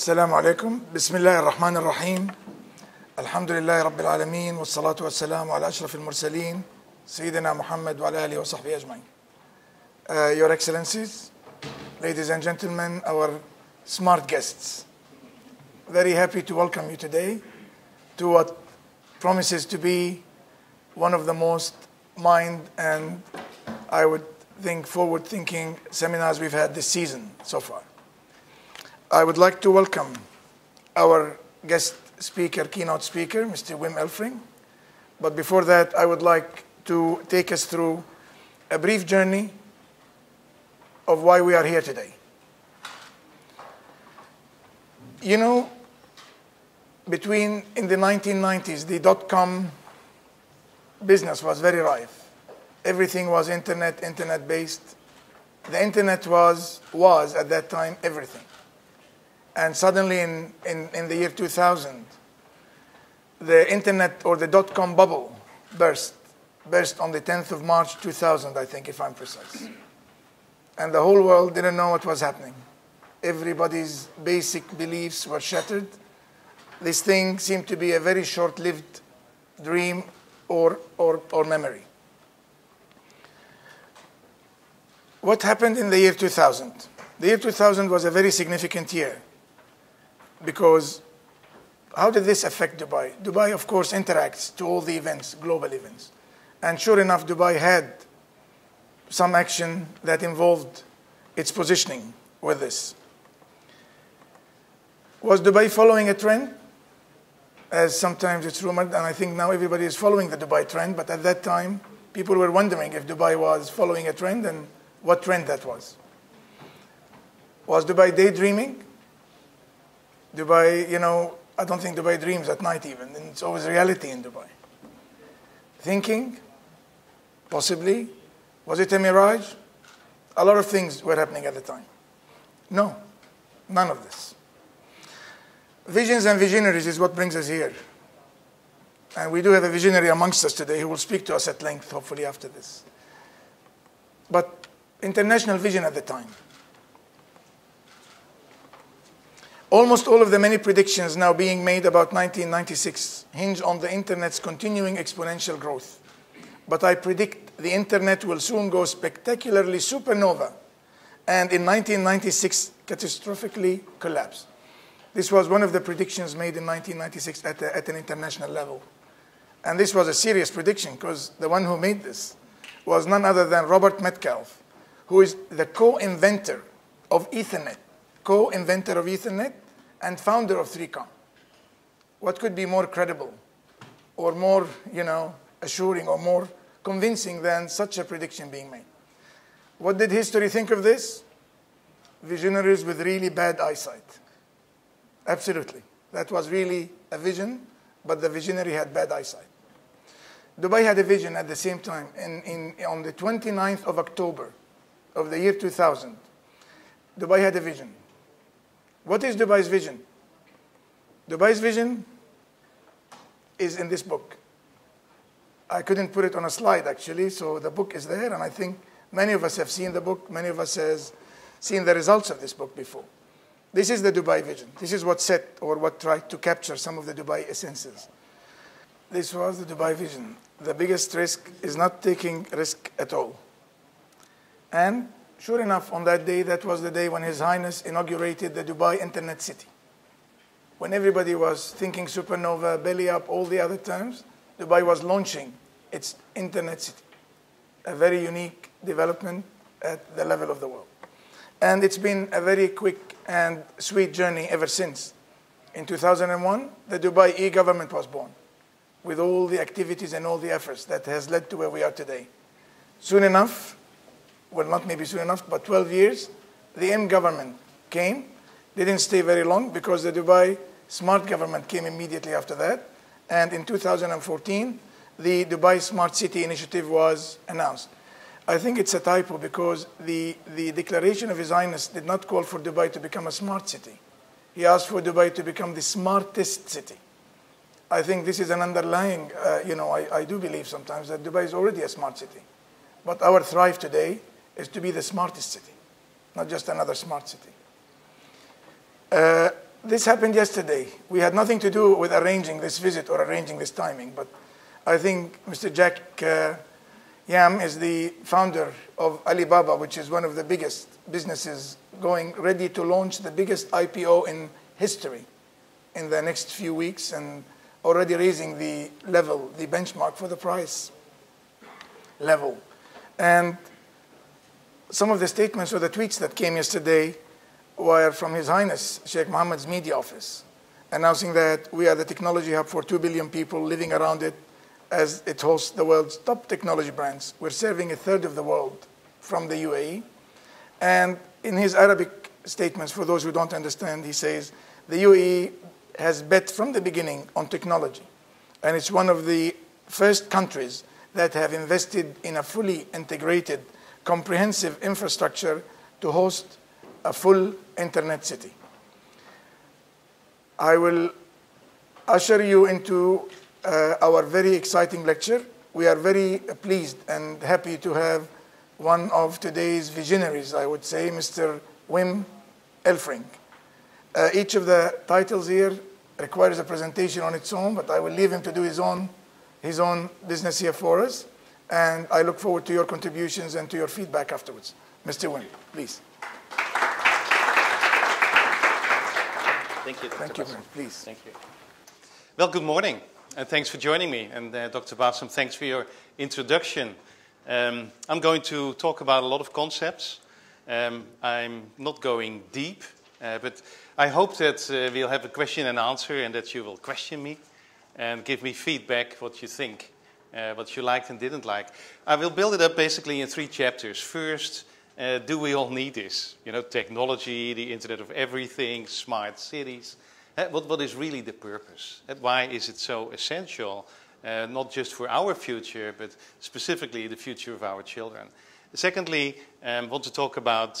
السلام عليكم. بسم الله الرحمن الرحيم. الحمد لله رب العالمين والصلاة والسلام على أشرف المرسلين سيدنا محمد وعلى آله وصحبه أجمعين. Your Excellencies, ladies and gentlemen, our smart guests. Very happy to welcome you today to what promises to be one of the most mind and I would think forward-thinking seminars we've had this season so far. I would like to welcome our guest speaker, keynote speaker, Mr. Wim Elfrink. But before that, I would like to take us through a brief journey of why we are here today. You know, in the 1990s, the dot-com business was very rife. Everything was internet-based. The internet was at that time, everything. And suddenly in the year 2000, the internet or the dot-com bubble burst on the 10th of March 2000, I think, if I'm precise. And the whole world didn't know what was happening. Everybody's basic beliefs were shattered. This thing seemed to be a very short-lived dream or memory. What happened in the year 2000? The year 2000 was a very significant year. Because how did this affect Dubai? Dubai, of course, interacts to all the events, global events. And sure enough, Dubai had some action that involved its positioning with this. Was Dubai following a trend? As sometimes it's rumored, and I think now everybody is following the Dubai trend, but at that time, people were wondering if Dubai was following a trend and what trend that was. Was Dubai daydreaming? Dubai, you know, I don't think Dubai dreams at night even. And it's always reality in Dubai. Thinking, possibly. Was it a mirage? A lot of things were happening at the time. No, none of this. Visions and visionaries is what brings us here. And we do have a visionary amongst us today who will speak to us at length, hopefully, after this. But international vision at the time. Almost all of the many predictions now being made about 1996 hinge on the internet's continuing exponential growth. But I predict the internet will soon go spectacularly supernova and in 1996 catastrophically collapse. This was one of the predictions made in 1996 at an international level. And this was a serious prediction because the one who made this was none other than Robert Metcalfe, who is the co-inventor of Ethernet. Co-inventor of Ethernet and founder of 3Com. What could be more credible or more, you know, assuring or more convincing than such a prediction being made? What did history think of this? Visionaries with really bad eyesight. Absolutely. That was really a vision, but the visionary had bad eyesight. Dubai had a vision at the same time. On the 29th of October of the year 2000, Dubai had a vision. What is Dubai's vision? Dubai's vision is in this book. I couldn't put it on a slide, actually, so the book is there, and I think many of us have seen the book. Many of us have seen the results of this book before. This is the Dubai vision. This is what set or what tried to capture some of the Dubai essences. This was the Dubai vision. The biggest risk is not taking risk at all. And sure enough, on that day, that was the day when His Highness inaugurated the Dubai Internet City. When everybody was thinking supernova, belly up, all the other terms, Dubai was launching its Internet City, a very unique development at the level of the world. And it's been a very quick and sweet journey ever since. In 2001, the Dubai e-government was born, with all the activities and all the efforts that has led to where we are today. Soon enough, well, not maybe soon enough, but 12 years, the M government came. They didn't stay very long because the Dubai Smart Government came immediately after that. And in 2014, the Dubai Smart City Initiative was announced. I think it's a typo because the declaration of His Highness did not call for Dubai to become a smart city. He asked for Dubai to become the smartest city. I think this is an underlying, I do believe sometimes that Dubai is already a smart city. But our thrive today is to be the smartest city, not just another smart city. This happened yesterday. We had nothing to do with arranging this visit or arranging this timing, but I think Mr. Jack Yam is the founder of Alibaba, which is one of the biggest businesses going ready to launch the biggest IPO in history in the next few weeks and already raising the level, the benchmark for the price level. And some of the statements or the tweets that came yesterday were from His Highness Sheikh Mohammed's media office, announcing that we are the technology hub for 2 billion people living around it as it hosts the world's top technology brands. We're serving a third of the world from the UAE. And in his Arabic statements, for those who don't understand, he says, the UAE has bet from the beginning on technology. And it's one of the first countries that have invested in a fully integrated, comprehensive infrastructure to host a full internet city. I will usher you into our very exciting lecture. We are very pleased and happy to have one of today's visionaries, I would say, Mr. Wim Elfrink. Each of the titles here requires a presentation on its own, but I will leave him to do his own business here for us. And I look forward to your contributions and to your feedback afterwards. Mr. Wim, please. Thank you, Dr. Bassam. Please. Thank you. Well, good morning, and thanks for joining me. And Dr. Bassam, thanks for your introduction. I'm going to talk about a lot of concepts. I'm not going deep, but I hope that we'll have a question and answer, and that you will question me and give me feedback what you think. What you liked and didn't like. I will build it up basically in 3 chapters. First, do we all need this? You know, technology, the Internet of Everything, smart cities. What is really the purpose? Why is it so essential? Not just for our future, but specifically the future of our children. Secondly, I want to talk about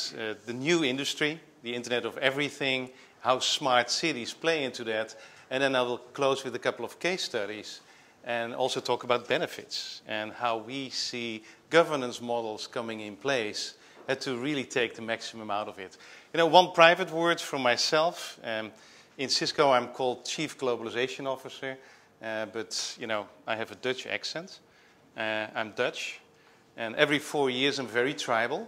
the new industry, the Internet of Everything, how smart cities play into that. And then I will close with a couple of case studies and also talk about benefits and how we see governance models coming in place to really take the maximum out of it. You know, one private word from myself. In Cisco, I'm called Chief Globalization Officer, but, you know, I have a Dutch accent. I'm Dutch, and every 4 years I'm very tribal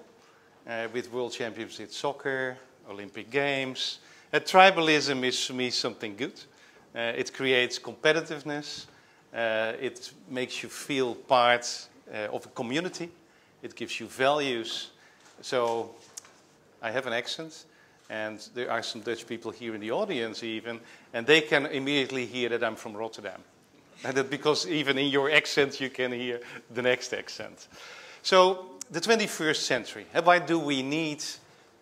with World Championships in soccer, Olympic Games. Tribalism is, for me, something good. It creates competitiveness. It makes you feel part of a community. It gives you values. So I have an accent, and there are some Dutch people here in the audience even, and they can immediately hear that I'm from Rotterdam. And that because even in your accent, you can hear the next accent. So the 21st century, why do we need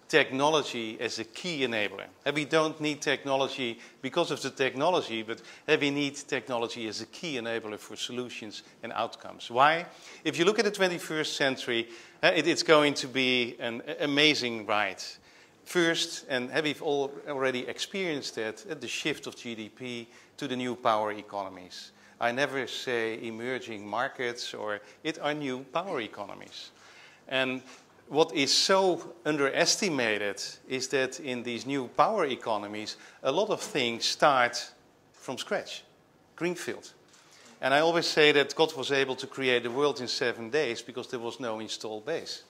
technology as a key enabler? We don't need technology because of the technology, but we need technology as a key enabler for solutions and outcomes. Why? If you look at the 21st century, it's going to be an amazing ride. First, and we've all already experienced that, the shift of GDP to the new power economies. I never say emerging markets, or it are new power economies. And what is so underestimated is that in these new power economies, a lot of things start from scratch, greenfield. And I always say that God was able to create the world in 7 days because there was no installed base.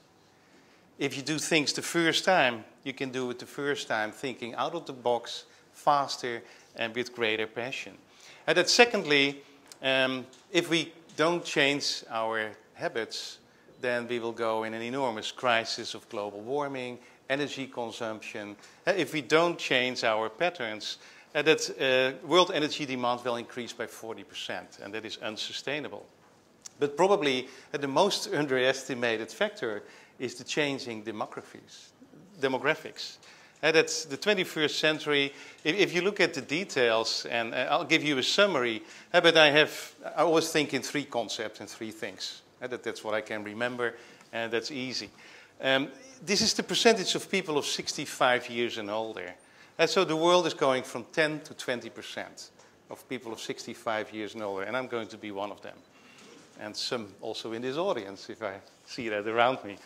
If you do things the first time, you can do it the first time, thinking out of the box, faster and with greater passion. And that secondly, if we don't change our habits, then we will go in an enormous crisis of global warming, energy consumption. If we don't change our patterns, that world energy demand will increase by 40%, and that is unsustainable. But probably the most underestimated factor is the changing demographics. That's the 21st century. If you look at the details, and I'll give you a summary, but I always think in 3 concepts and 3 things. That's what I can remember, and that's easy. This is the percentage of people of 65 years and older. And so the world is going from 10 to 20% of people of 65 years and older, and I'm going to be one of them. And some also in this audience, if I see that around me.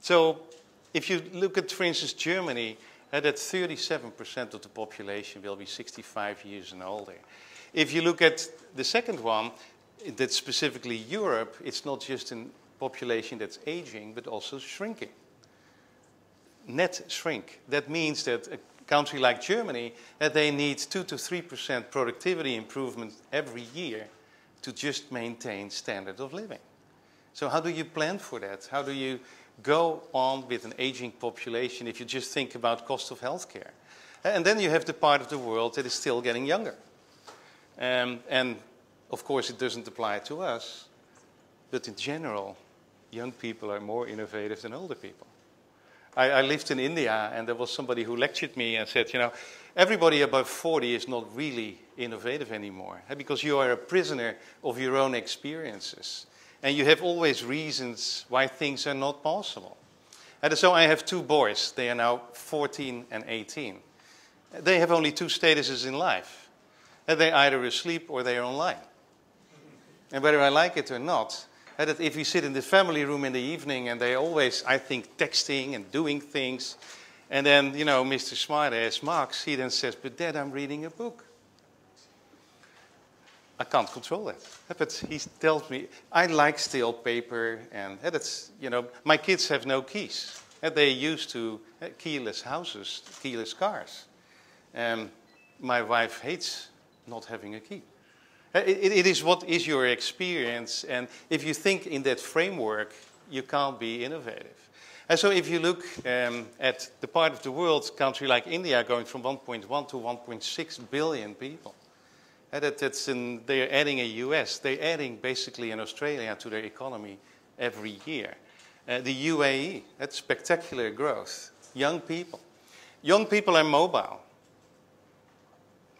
So if you look at, for instance, Germany, that 37% of the population will be 65 years and older. If you look at the second one, that's specifically Europe, it's not just a population that's aging, but also shrinking. Net shrink. That means that a country like Germany, that they need 2 to 3% productivity improvement every year to just maintain standard of living. So how do you plan for that? How do you go on with an aging population if you just think about cost of healthcare? And then you have the part of the world that is still getting younger. And of course it doesn't apply to us, but in general, young people are more innovative than older people. I lived in India, and there was somebody who lectured me and said, you know, everybody above 40 is not really innovative anymore, because you are a prisoner of your own experiences. And you have always reasons why things are not possible. And so I have two boys. They are now 14 and 18. They have only two statuses in life. And they're either asleep or they're online. And whether I like it or not, that if we sit in the family room in the evening and they're always, I think, texting and doing things, and then, you know, Mr. Smart-ass Marx, he then says, but Dad, I'm reading a book. I can't control it. But he tells me, I like still paper, and that's, you know, my kids have no keys. They're used to keyless houses, keyless cars. My wife hates not having a key. It is what is your experience, and if you think in that framework, you can't be innovative. And so if you look at the part of the world, country like India, going from 1.1 to 1.6 billion people, they're adding a US, they're adding basically an Australia to their economy every year. The UAE, that's spectacular growth. Young people. Young people are mobile.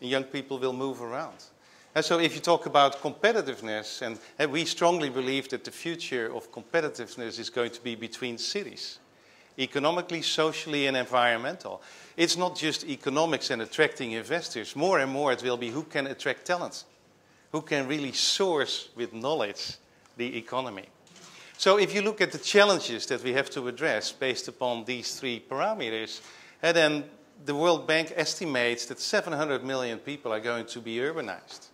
Young people will move around. And so if you talk about competitiveness, and we strongly believe that the future of competitiveness is going to be between cities. Economically, socially, and environmental. It's not just economics and attracting investors. More and more it will be who can attract talent, who can really source with knowledge the economy. So if you look at the challenges that we have to address based upon these three parameters, and then the World Bank estimates that 700 million people are going to be urbanized.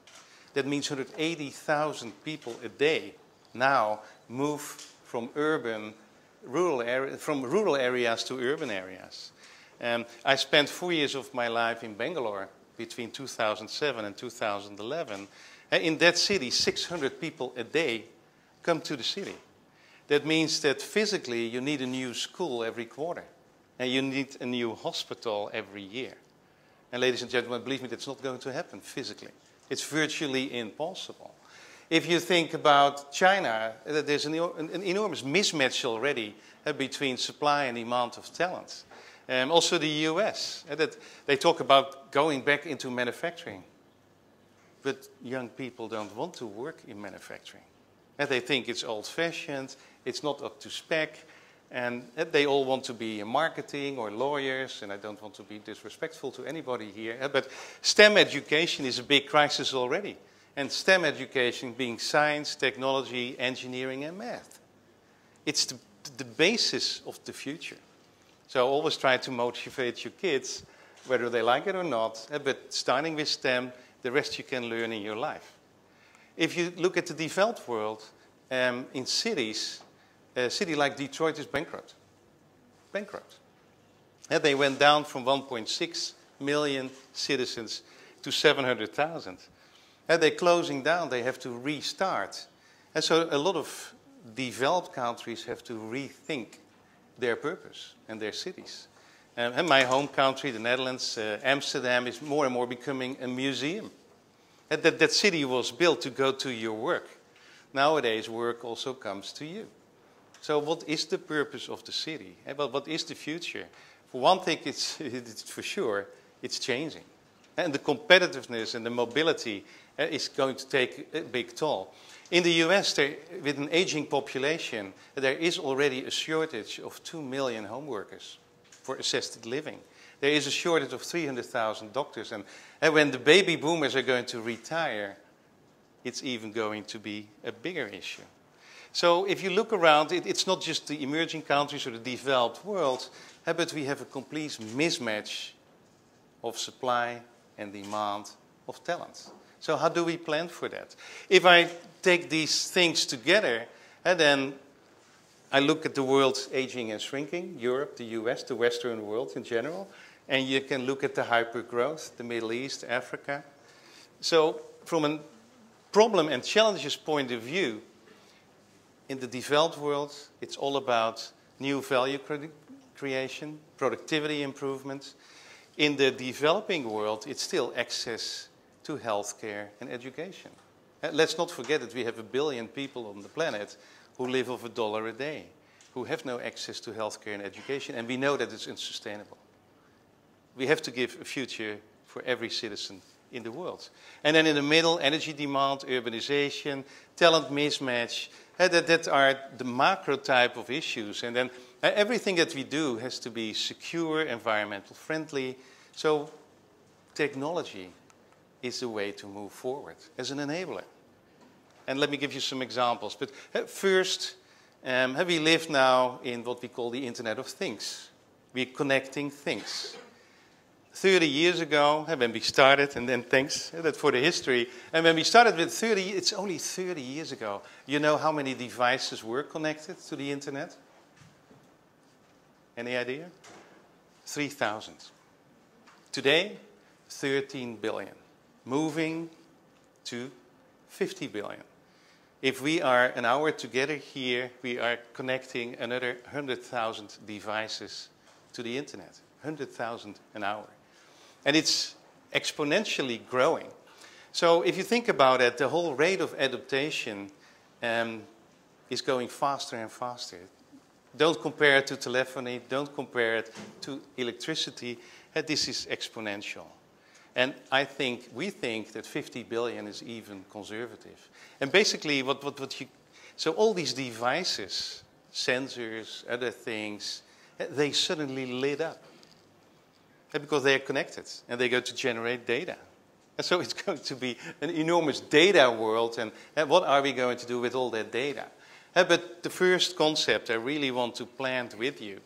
That means 180,000 people a day now move from rural areas to urban areas. I spent 4 years of my life in Bangalore between 2007 and 2011. In that city, 600 people a day come to the city. That means that physically you need a new school every quarter. And you need a new hospital every year. And ladies and gentlemen, believe me, that's not going to happen physically. It's virtually impossible. If you think about China, there's an enormous mismatch already between supply and demand of talent. Also the US, they talk about going back into manufacturing. But young people don't want to work in manufacturing. They think it's old-fashioned, it's not up to spec, and they all want to be in marketing or lawyers, and I don't want to be disrespectful to anybody here, but STEM education is a big crisis already. And STEM education being science, technology, engineering, and math. It's the basis of the future. So always try to motivate your kids, whether they like it or not, but starting with STEM, the rest you can learn in your life. If you look at the developed world, in cities, a city like Detroit is bankrupt. Bankrupt. And they went down from 1.6 million citizens to 700,000. And they're closing down. They have to restart. And so a lot of developed countries have to rethink their purpose and their cities. And my home country, the Netherlands, Amsterdam, is more and more becoming a museum. And that city was built to go to your work. Nowadays, work also comes to you. So what is the purpose of the city? What is the future? For one thing, it's for sure, it's changing. And the competitiveness and the mobility is going to take a big toll. In the US, with an aging population, there is already a shortage of 2 million home workers for assisted living. There is a shortage of 300,000 doctors. And when the baby boomers are going to retire, it's even going to be a bigger issue. So if you look around, it's not just the emerging countries or the developed world, but we have a complete mismatch of supply and demand of talent. So how do we plan for that? If I take these things together, and then I look at the world aging and shrinking, Europe, the US, the Western world in general, and you can look at the hypergrowth, the Middle East, Africa. So from a problem and challenges point of view, in the developed world, it's all about new value creation, productivity improvements. In the developing world, it's still access to healthcare and education. And let's not forget that we have 1 billion people on the planet who live off $1 a day, who have no access to healthcare and education, and we know that it's unsustainable. We have to give a future for every citizen in the world. And then in the middle, energy demand, urbanization, talent mismatch, that are the macro type of issues. And then everything that we do has to be secure, environmental friendly. So technology is the way to move forward as an enabler. And let me give you some examples. But first, we live now in what we call the Internet of Things. We're connecting things. 30 years ago, when we started, and then thanks for the history, and when we started with 30, it's only 30 years ago. You know how many devices were connected to the Internet? Any idea? 3,000. Today, 13 billion, moving to 50 billion. If we are an hour together here, we are connecting another 100,000 devices to the Internet. 100,000 an hour. And it's exponentially growing. So if you think about it, the whole rate of adaptation is going faster and faster. Don't compare it to telephony. Don't compare it to electricity. This is exponential. And we think that 50 billion is even conservative. And basically, so all these devices, sensors, other things, they suddenly lit up. Because they are connected and they go to generate data. And so it's going to be an enormous data world, and what are we going to do with all that data? But the first concept I really want to plant with you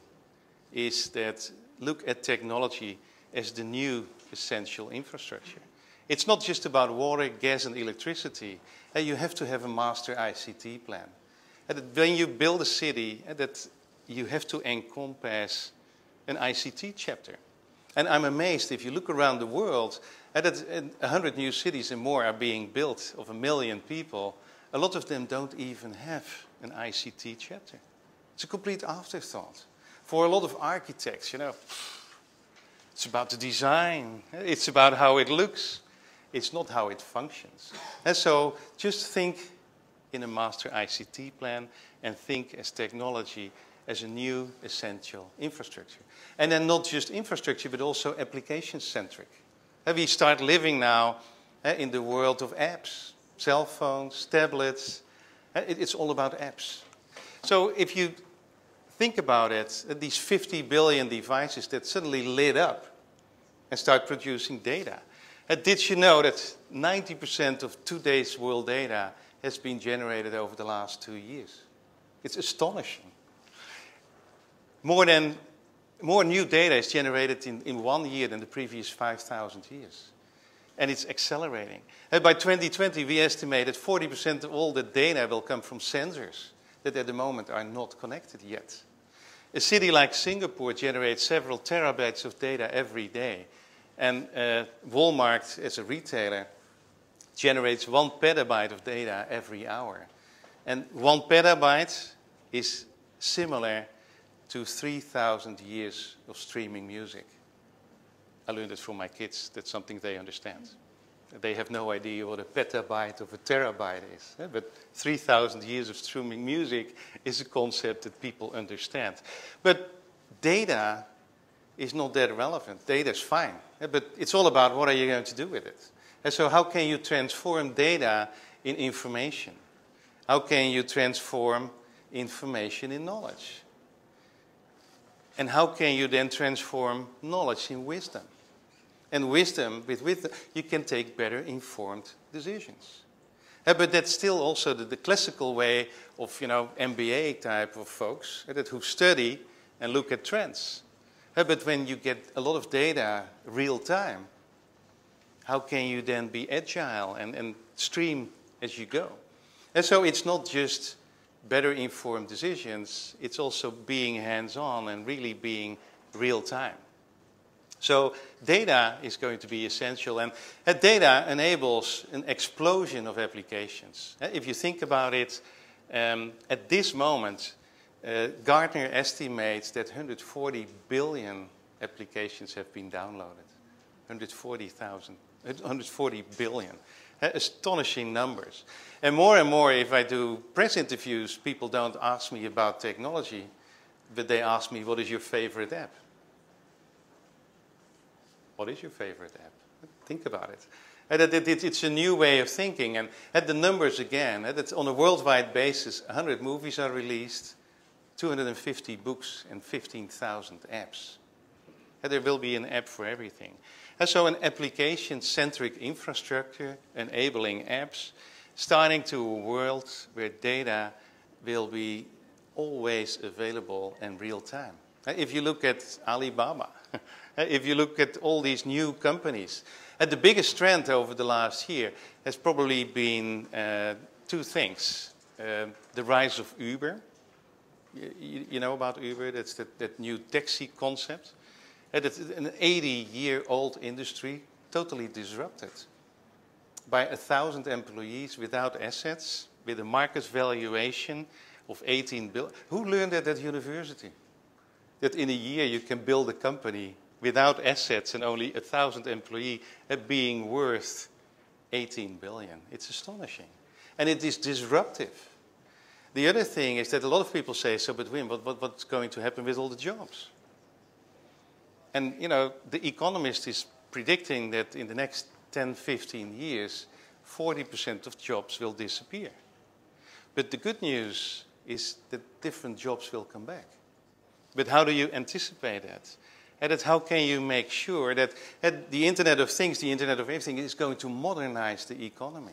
is that look at technology as the new essential infrastructure. It's not just about water, gas and electricity. You have to have a master ICT plan. When you build a city, that you have to encompass an ICT chapter. And I'm amazed, if you look around the world, that 100 new cities and more are being built of 1 million people. A lot of them don't even have an ICT chapter. It's a complete afterthought. For a lot of architects, it's about the design. It's about how it looks. It's not how it functions. And so just think in a master ICT plan and think as technology as a new essential infrastructure. And then not just infrastructure, but also application-centric. We start living now in the world of apps, cell phones, tablets. It's all about apps. So if you think about it, these 50 billion devices that suddenly lit up and start producing data. Did you know that 90% of today's world data has been generated over the last 2 years? It's astonishing. More new data is generated in 1 year than the previous 5,000 years. And it's accelerating. And by 2020, we estimated 40% of all the data will come from sensors that at the moment are not connected yet. A city like Singapore generates several terabytes of data every day. And Walmart, as a retailer, generates 1 petabyte of data every hour. And 1 petabyte is similar to 3,000 years of streaming music. I learned it from my kids. That's something they understand. They have no idea what a petabyte of a terabyte is. But 3,000 years of streaming music is a concept that people understand. But data is not that relevant. Data is fine. But it's all about what are you going to do with it. And so how can you transform data in information? How can you transform information in knowledge? And how can you then transform knowledge in wisdom? And wisdom, with wisdom, you can take better informed decisions. But that's still also the classical way of, you know, MBA type of folks that who study and look at trends. But when you get a lot of data real time, how can you then be agile and stream as you go? And so it's not just better informed decisions, it's also being hands-on and really being real time. So data is going to be essential, and data enables an explosion of applications. If you think about it, at this moment, Gartner estimates that 140 billion applications have been downloaded. 140 billion. Astonishing numbers. And more, if I do press interviews, people don't ask me about technology, but they ask me, what is your favorite app? What is your favorite app? Think about it. It's a new way of thinking. And at the numbers again, that's on a worldwide basis, 100 movies are released, 250 books, and 15,000 apps. There will be an app for everything. And so an application-centric infrastructure enabling apps, starting to a world where data will be always available and real-time. If you look at Alibaba, if you look at all these new companies, the biggest trend over the last year has probably been two things. The rise of Uber. You know about Uber, that's that new taxi concept. That's an 80-year-old industry totally disrupted by 1,000 employees without assets, with a market valuation of 18 billion. Who learned at that university? That in a year you can build a company without assets and only 1,000 employees being worth 18 billion. It's astonishing. And it is disruptive. The other thing is that a lot of people say, so, but Wim, what's going to happen with all the jobs? And, you know, The Economist is predicting that in the next 10, 15 years, 40% of jobs will disappear. But the good news is that different jobs will come back. But how do you anticipate that? And how can you make sure that the Internet of Things, the Internet of Everything, is going to modernize the economy?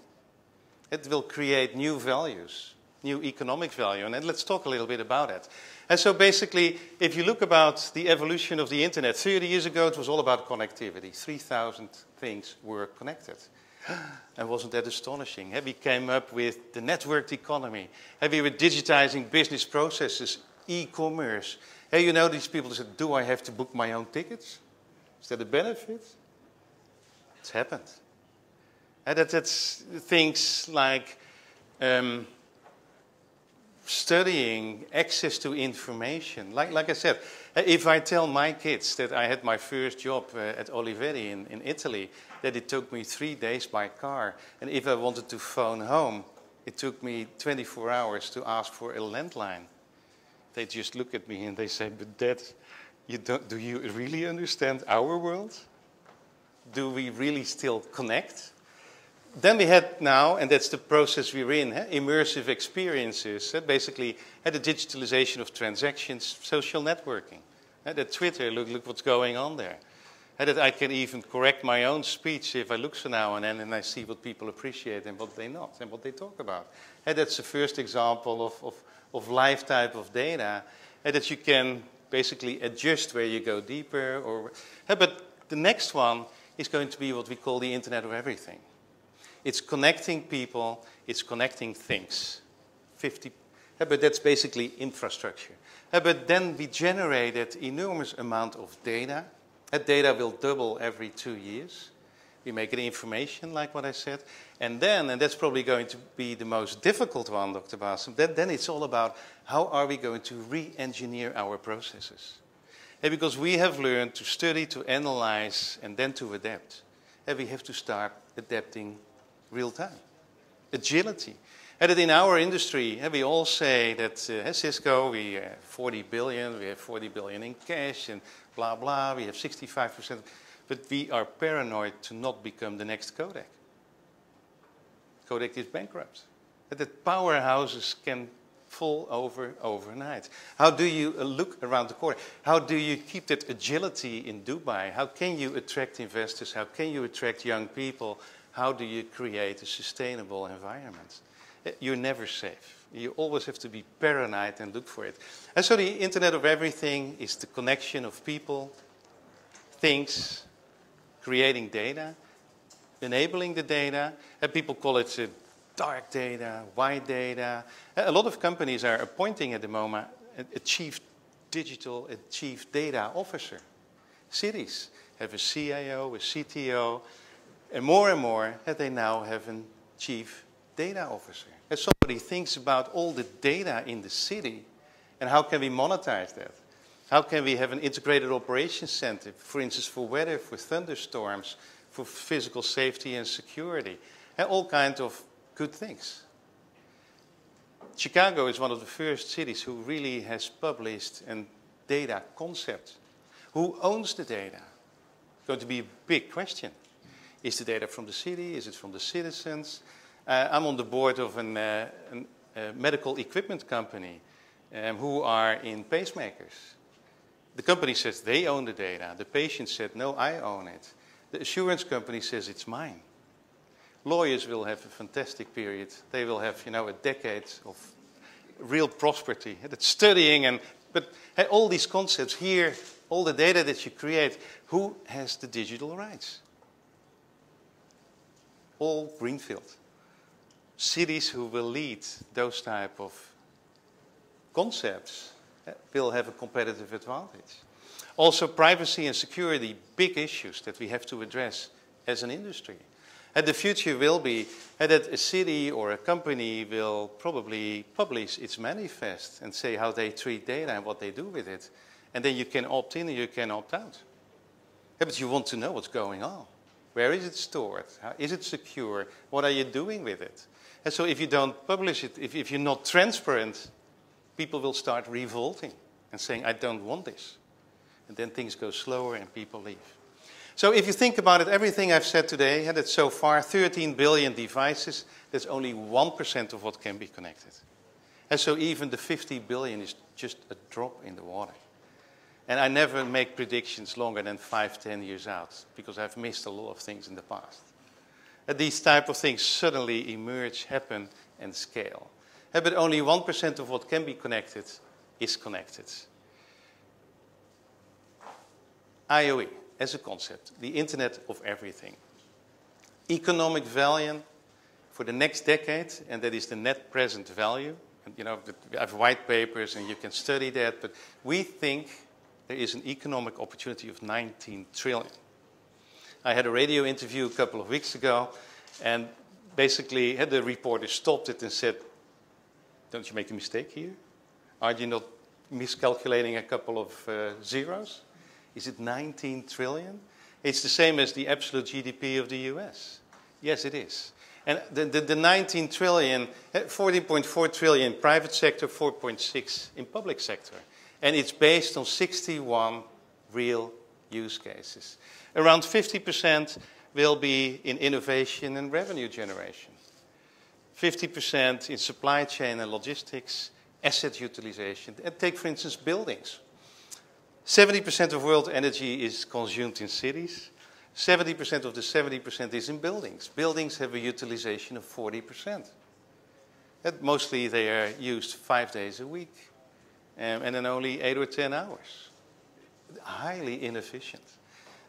It will create new values, new economic value. And let's talk a little bit about it. And so basically, if you look about the evolution of the Internet, 30 years ago it was all about connectivity. 3,000 things were connected. And wasn't that astonishing? We came up with the networked economy. We were digitizing business processes, e-commerce. Hey, you know, these people said, do I have to book my own tickets? Is that a benefit? It's happened. And that's things like studying access to information. Like I said, if I tell my kids that I had my first job at Olivetti in Italy, that it took me 3 days by car, and if I wanted to phone home, it took me 24 hours to ask for a landline. They just look at me and they say, but Dad, do you really understand our world? Do we really still connect? Then we had now, and that's the process we're in, immersive experiences. Basically, the digitalization of transactions, social networking. That Twitter, look what's going on there. That I can even correct my own speech if I look so now and then and I see what people appreciate and what they not and what they talk about. That's the first example of live type of data, and that you can basically adjust where you go deeper. But the next one is going to be what we call the Internet of Everything. It's connecting people, it's connecting things. But that's basically infrastructure. But then we generated enormous amount of data. That data will double every 2 years. We make it information, like what I said. And then, and that's probably going to be the most difficult one, Dr. Bassem, then it's all about how are we going to re-engineer our processes? And because we have learned to study, to analyze, and then to adapt. And we have to start adapting real time. Agility. And in our industry, we all say that Cisco, we have 40 billion, we have 40 billion in cash, and blah, blah, we have 65%. But we are paranoid to not become the next Kodak. Kodak is bankrupt. That powerhouses can fall over overnight. How do you look around the corner? How do you keep that agility in Dubai? How can you attract investors? How can you attract young people? how do you create a sustainable environment? You're never safe. You always have to be paranoid and look for it. And so the Internet of Everything is the connection of people, things, creating data, enabling the data, and people call it dark data, white data. A lot of companies are appointing at the moment a chief digital, a chief data officer. Cities have a CIO, a CTO, and more, they now have a chief data officer. And somebody thinks about all the data in the city and how can we monetize that? How can we have an integrated operations center, for instance, for weather, for thunderstorms, for physical safety and security, and all kinds of good things. Chicago is one of the first cities who really has published a data concept. Who owns the data? It's going to be a big question. Is the data from the city? Is it from the citizens? I'm on the board of a medical equipment company who are in pacemakers. The company says they own the data. The patient said, no, I own it. The insurance company says it's mine. Lawyers will have a fantastic period. They will have, you know, a decade of real prosperity. That's studying and, but hey, all these concepts here, all the data that you create, who has the digital rights? All greenfield. Cities who will lead those type of concepts will have a competitive advantage. Also privacy and security, big issues that we have to address as an industry. And the future will be that a city or a company will probably publish its manifest and say how they treat data and what they do with it. And then you can opt in and you can opt out. Yeah, but you want to know what's going on. Where is it stored? How is it secure? What are you doing with it? And so if you don't publish it, if you're not transparent, people will start revolting and saying, I don't want this. And then things go slower and people leave. So if you think about it, everything I've said today, and that's so far 13 billion devices, that's only 1% of what can be connected. And so even the 50 billion is just a drop in the water. And I never make predictions longer than 5–10 years out, because I've missed a lot of things in the past. And these type of things suddenly emerge, happen, and scale. But only 1% of what can be connected is connected. IoE. As a concept, the Internet of Everything. Economic value for the next decade, and that is the net present value. And, you know, I have white papers and you can study that, but we think there is an economic opportunity of 19 trillion. I had a radio interview a couple of weeks ago, and basically the reporter stopped it and said, don't you make a mistake here? Are you not miscalculating a couple of zeros? Is it 19 trillion? It's the same as the absolute GDP of the US. Yes, it is. And the 19 trillion, 14.4 trillion in private sector, 4.6 in public sector. And it's based on 61 real use cases. Around 50% will be in innovation and revenue generation. 50% in supply chain and logistics, asset utilization. And take, for instance, buildings. 70% of world energy is consumed in cities. 70% of the 70% is in buildings. Buildings have a utilization of 40%. And mostly they are used 5 days a week and then only 8 or 10 hours. Highly inefficient.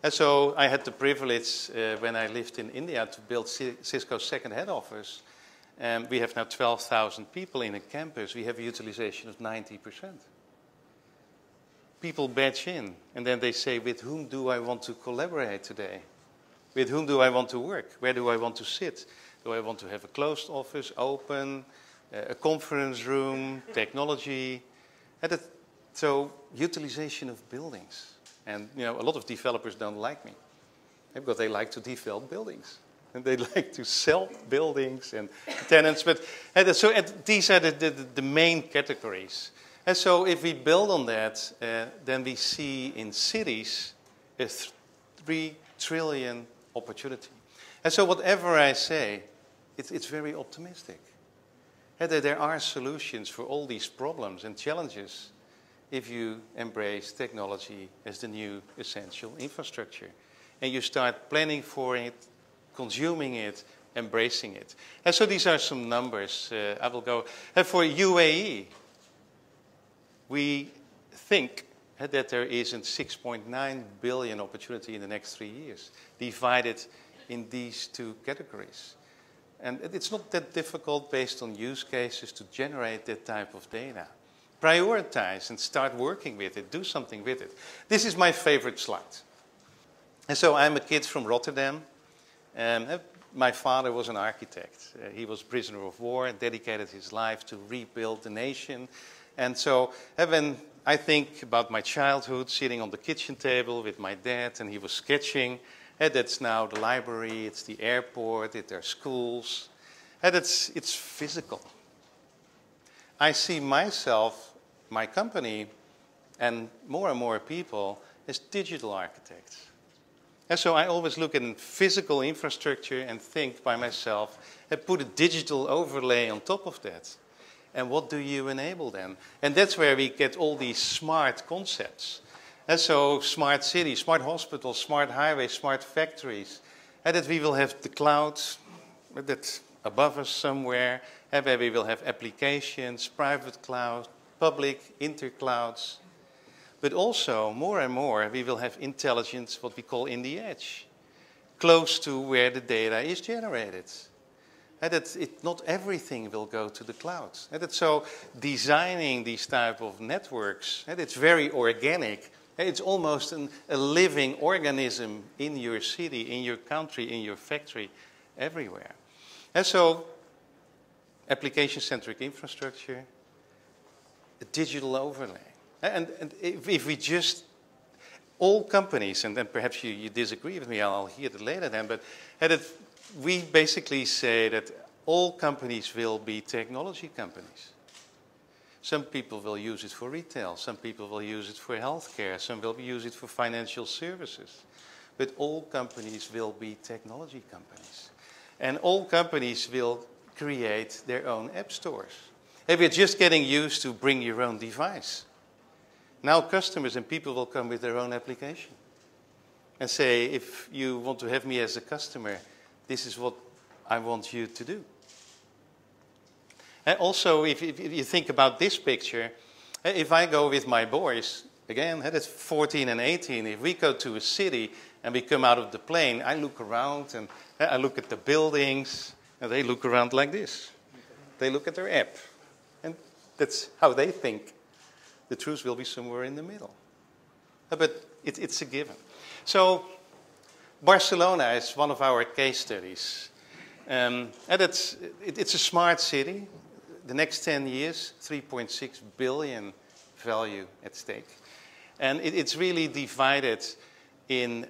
And so I had the privilege when I lived in India to build Cisco's second head office. We have now 12,000 people in a campus. We have a utilization of 90%. People batch in, and then they say, with whom do I want to collaborate today? With whom do I want to work? Where do I want to sit? Do I want to have a closed office, open, a conference room, technology? And that, so utilization of buildings. And you know, a lot of developers don't like me, because they like to develop buildings. And they like to sell buildings and tenants. But and so and these are the main categories. And so if we build on that, then we see in cities a 3 trillion opportunity. And so whatever I say, it's very optimistic. And that there are solutions for all these problems and challenges if you embrace technology as the new essential infrastructure. And you start planning for it, consuming it, embracing it. And so these are some numbers. I will go. And for UAE, we think that there is a 6.9 billion opportunity in the next 3 years, divided in these two categories. And it's not that difficult based on use cases to generate that type of data. Prioritize and start working with it, do something with it. This is my favorite slide. And so I'm a kid from Rotterdam. And my father was an architect. He was a prisoner of war and dedicated his life to rebuild the nation. And so when I think about my childhood, sitting on the kitchen table with my dad, and he was sketching, and that's now the library, it's the airport, it's our schools, and it's physical. I see myself, my company, and more people as digital architects. And so I always look at physical infrastructure and think by myself, and put a digital overlay on top of that. And what do you enable then? And that's where we get all these smart concepts. And so smart cities, smart hospitals, smart highways, smart factories. And that we will have the cloud that's above us somewhere, and where we will have applications, private cloud, public, interclouds. But also, more and more, we will have intelligence, what we call in the edge, close to where the data is generated. And that not everything will go to the cloud. And that so designing these type of networks, and it's very organic. It's almost a living organism in your city, in your country, in your factory, everywhere. And so application-centric infrastructure, a digital overlay. And if we just, all companies, and then perhaps you disagree with me, I'll hear it later then, but we basically say that all companies will be technology companies. Some people will use it for retail, some people will use it for healthcare, some will use it for financial services. But all companies will be technology companies. And all companies will create their own app stores. And we're just getting used to bring your own device. Now customers and people will come with their own application and say, if you want to have me as a customer, this is what I want you to do. And also, if you think about this picture, if I go with my boys, again, that's 14 and 18, if we go to a city and we come out of the plane, I look around and I look at the buildings, and they look around like this. They look at their app, and that's how they think. The truth will be somewhere in the middle. But it's a given. So Barcelona is one of our case studies. And it's a smart city. The next 10 years, 3.6 billion value at stake. And it's really divided in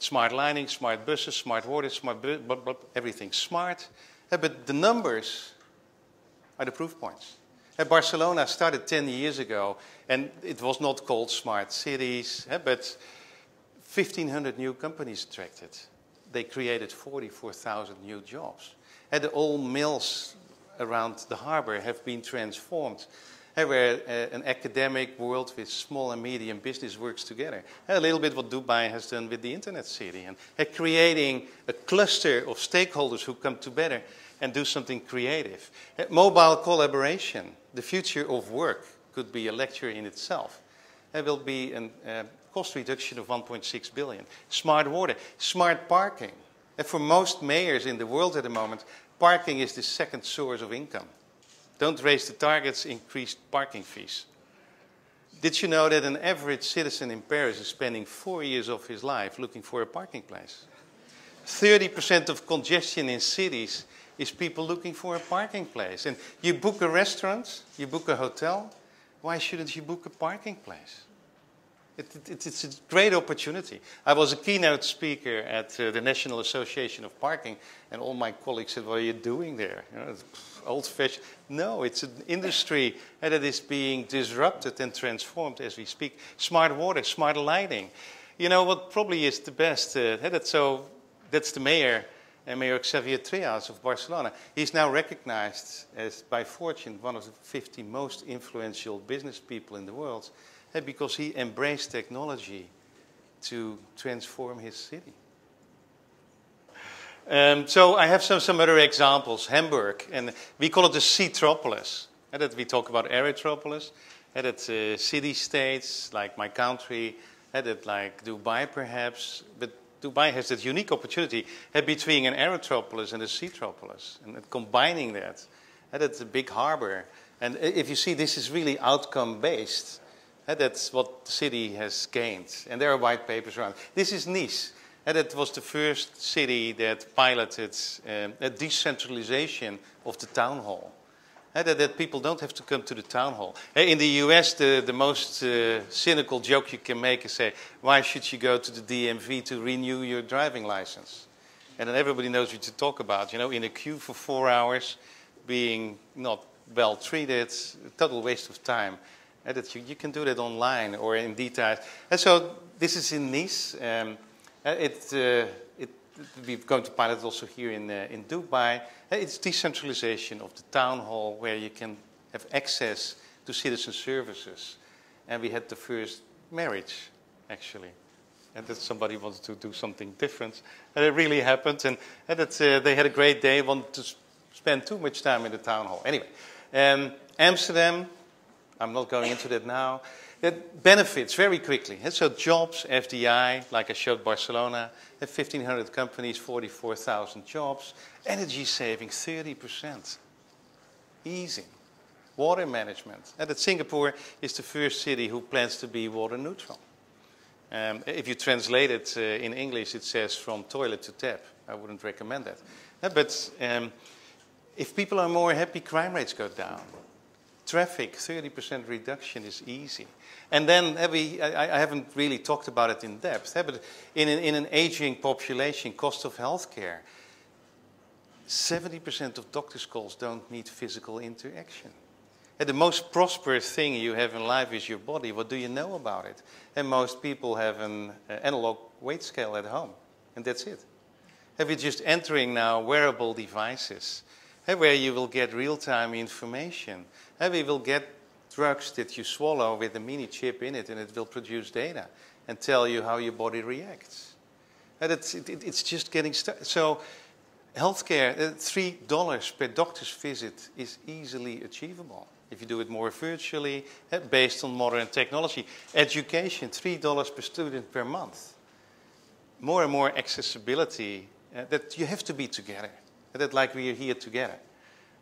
smart lining, smart buses, smart water, smart everything smart. But the numbers are the proof points. Barcelona started 10 years ago, and it was not called smart cities, but 1,500 new companies attracted. They created 44,000 new jobs. And the old mills around the harbor have been transformed, where an academic world with small and medium business works together. A little bit what Dubai has done with the Internet City, and creating a cluster of stakeholders who come together and do something creative. Mobile collaboration, the future of work, could be a lecture in itself. There will be a cost reduction of 1.6 billion. Smart water, smart parking. For most mayors in the world at the moment, parking is the second source of income. Don't raise the targets, increase parking fees. Did you know that an average citizen in Paris is spending 4 years of his life looking for a parking place? 30% of congestion in cities is people looking for a parking place. And you book a restaurant, you book a hotel, why shouldn't you book a parking place? It's a great opportunity. I was a keynote speaker at the National Association of Parking, and all my colleagues said, what are you doing there? You know, old-fashioned. No, it's an industry that is being disrupted and transformed as we speak. Smart water, smart lighting. You know what probably is the best? That's the mayor. And Mayor Xavier Trias of Barcelona. He's now recognized as, by Fortune, one of the 50 most influential business people in the world, because he embraced technology to transform his city. So I have some other examples. Hamburg, and we call it the Seatropolis. That we talk about Aerotropolis. That city-states like my country. That like Dubai perhaps. But Dubai has that unique opportunity between an Aerotropolis and a Seatropolis, and combining that. That's a big harbor. And if you see, this is really outcome-based. That's what the city has gained. And there are white papers around. This is Nice. That was the first city that piloted a decentralization of the town hall. That people don't have to come to the town hall. In the US, the most cynical joke you can make is say, why should you go to the DMV to renew your driving license? And then everybody knows what to talk about. You know, in a queue for 4 hours, being not well treated, total waste of time. That you can do that online or in detail. And so this is in Nice. We're going to pilot also here in Dubai. It's decentralization of the town hall where you can have access to citizen services. And we had the first marriage, actually. And that somebody wanted to do something different. And it really happened. And they had a great day, wanted to spend too much time in the town hall. Anyway, Amsterdam, I'm not going into that now. That benefits very quickly. So jobs, FDI, like I showed Barcelona, 1,500 companies, 44,000 jobs. Energy saving, 30%. Easy. Water management. And that Singapore is the first city who plans to be water neutral. If you translate it in English, it says from toilet to tap. I wouldn't recommend that. But if people are more happy, crime rates go down. Traffic, 30% reduction is easy. And then I haven't really talked about it in depth, but in an aging population, cost of healthcare, 70% of doctor's calls don't need physical interaction. The most prosperous thing you have in life is your body. What do you know about it? And most people have an analog weight scale at home, and that's it. We're just entering now wearable devices, where you will get real-time information. We will get drugs that you swallow with a mini chip in it, and it will produce data and tell you how your body reacts. It's just getting started. So healthcare, $3 per doctor's visit is easily achievable if you do it more virtually, based on modern technology. Education, $3 per student per month. More and more accessibility, that you have to be together. That like we are here together.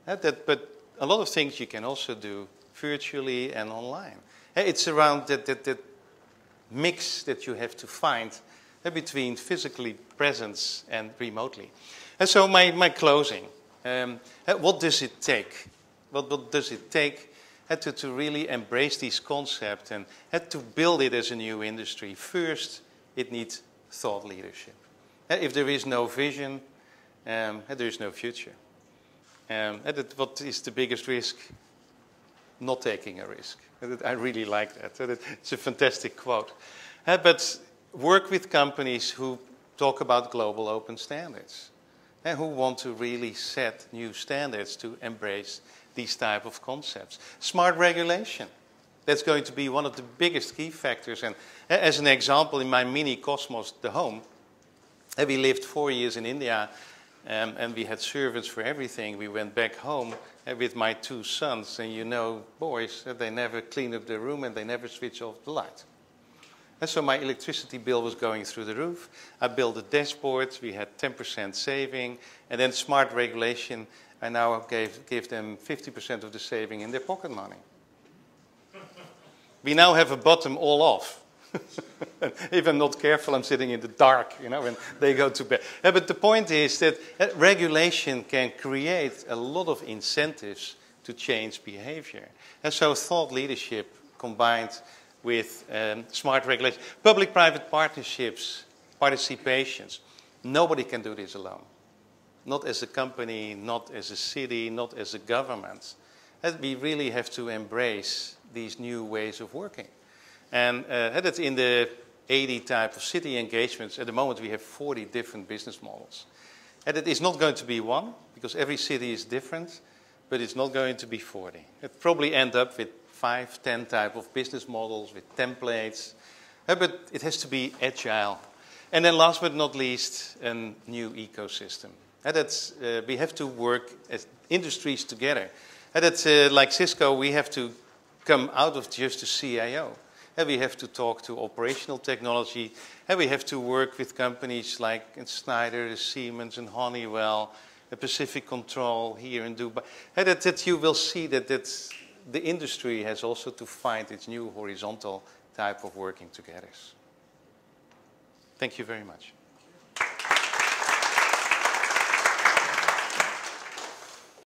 But a lot of things you can also do virtually and online. It's around that mix that you have to find between physically presence and remotely. And so my closing, what does it take? What does it take to really embrace these concepts and to build it as a new industry? First, it needs thought leadership. If there is no vision, there is no future. What is the biggest risk? Not taking a risk. I really like that. It's a fantastic quote. But work with companies who talk about global open standards and who want to really set new standards to embrace these type of concepts. Smart regulation. That's going to be one of the biggest key factors. And as an example, in my mini cosmos, the home, we lived 4 years in India. And we had servants for everything. We went back home with my two sons. And you know, boys, they never clean up the room and they never switch off the light. And so my electricity bill was going through the roof. I built a dashboard. We had 10% saving. And then smart regulation. I now gave them 50% of the saving in their pocket money. We now have a bottom all off. If I'm not careful, I'm sitting in the dark, you know, when they go to bed. But the point is that regulation can create a lot of incentives to change behavior. And so thought leadership combined with smart regulation. Public-private partnerships, participations. Nobody can do this alone. Not as a company, not as a city, not as a government. And we really have to embrace these new ways of working. And that's in the 80 type of city engagements. At the moment, we have 40 different business models. And it is not going to be one, because every city is different, but it's not going to be 40. It probably end up with 5, 10 type of business models, with templates. But it has to be agile. And then last but not least, a new ecosystem. We have to work as industries together. Like Cisco, we have to come out of just the CIO. And we have to talk to operational technology. And we have to work with companies like Schneider, Siemens, and Honeywell, the Pacific Control here in Dubai. And you will see that the industry has also to find its new horizontal type of working together. Thank you very much.